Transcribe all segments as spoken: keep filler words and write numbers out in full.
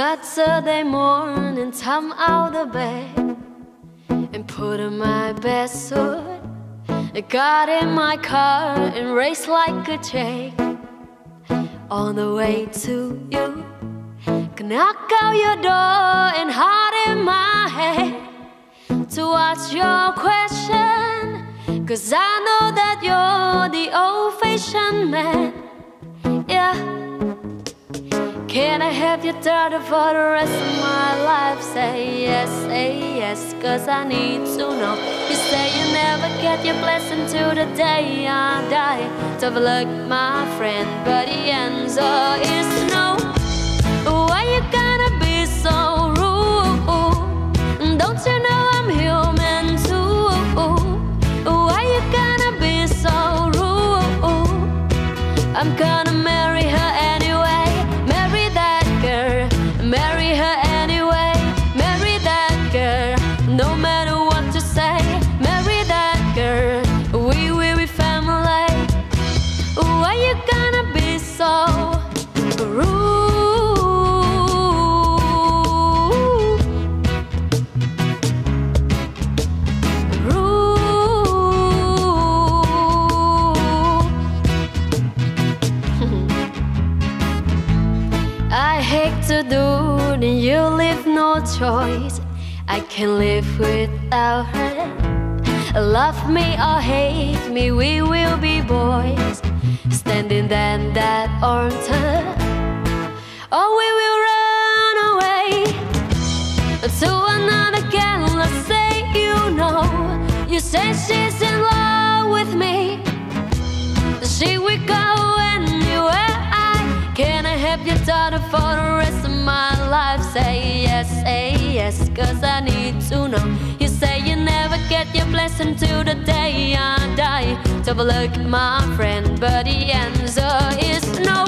Saturday morning, time out of bed and put on my best suit. I got in my car and raced like a chick on the way to you. Knock out your door and hide in my head to watch your question, cause I know that you're the old-fashioned man. Yeah. Can I have your daughter for the rest of my life? Say yes, say yes, cause I need to know. You say you never get your blessing till the day I die. Tough luck, my friend, but the answer is no. Why you gotta be so rude? Don't you know I'm human too? Why you gotta be so rude? I'm gonna marry her anyway. Marry that girl. Marry her anyway. Marry that girl. No matter what you say. Marry that girl. We will be family. Why you gonna be so rude? I hate to do it and you leave no choice. I can live without her. Love me or hate me, we will be boys, standing there in that arm. Or we will run away to another girl. I say you know. You say she's in love with me. She will go anywhere. Can I have your daughter for the rest of my life? Say yes, say yes, cause I need to know. You say you never get your blessing till the day I die. Tough luck, my friend, but the answer is no.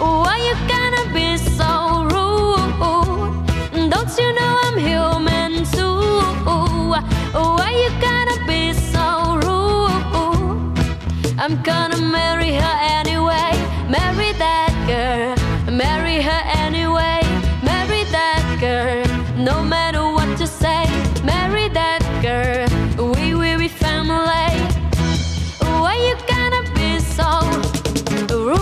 Why you gotta be so rude? Don't you know I'm human too? Why you gotta be so rude? I'm gonna marry her anyway. Marry that girl, marry her anyway. Marry that girl, no matter what you say. Marry that girl, we will be family. Why you gonna be so rude?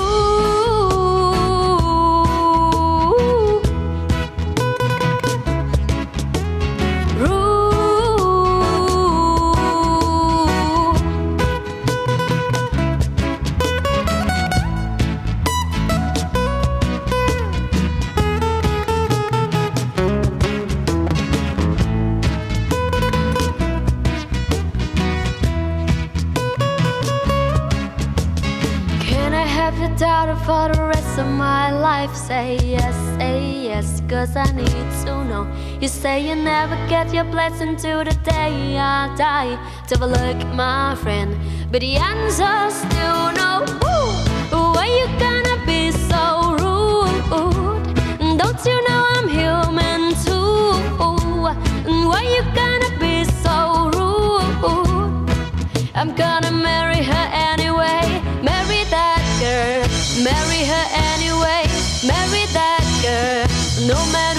Have your daughter for the rest of my life. Say yes, say yes, cause I need to know. You say you never get your blessing till the day I die. Tough luck, my friend, but the answer's still no. Ooh, why you gonna be so rude? Don't you know I'm human too? Why you gonna be so rude? I'm gonna marry her anyway. Marry that girl, marry her anyway. Marry that girl, no matter.